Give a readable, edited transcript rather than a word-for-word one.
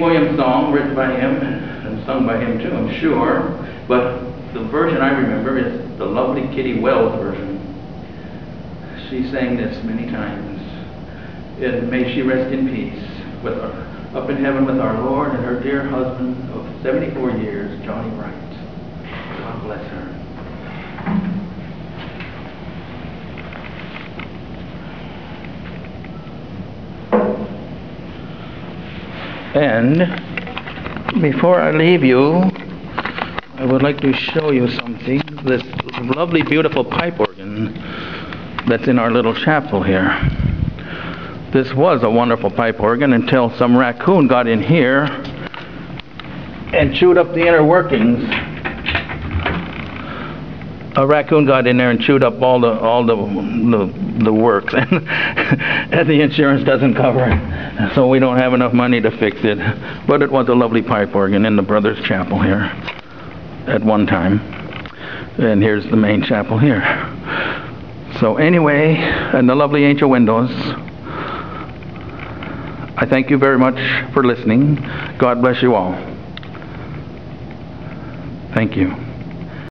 Hank Williams song written by him and sung by him too, I'm sure, but the version I remember is the lovely Kitty Wells version. She sang this many times, and may she rest in peace with her, up in heaven with our Lord and her dear husband of 74 years, Johnny Wright. God bless her. And before I leave you, I would like to show you something, this lovely, beautiful pipe organ that's in our little chapel here. This was a wonderful pipe organ until some raccoon got in here and chewed up the inner workings. A raccoon got in there and chewed up all the works, and the insurance doesn't cover it, so we don't have enough money to fix it. But it was a lovely pipe organ in the Brothers Chapel here at one time, and here's the main chapel here. So anyway, and the lovely angel windows, I thank you very much for listening. God bless you all. Thank you.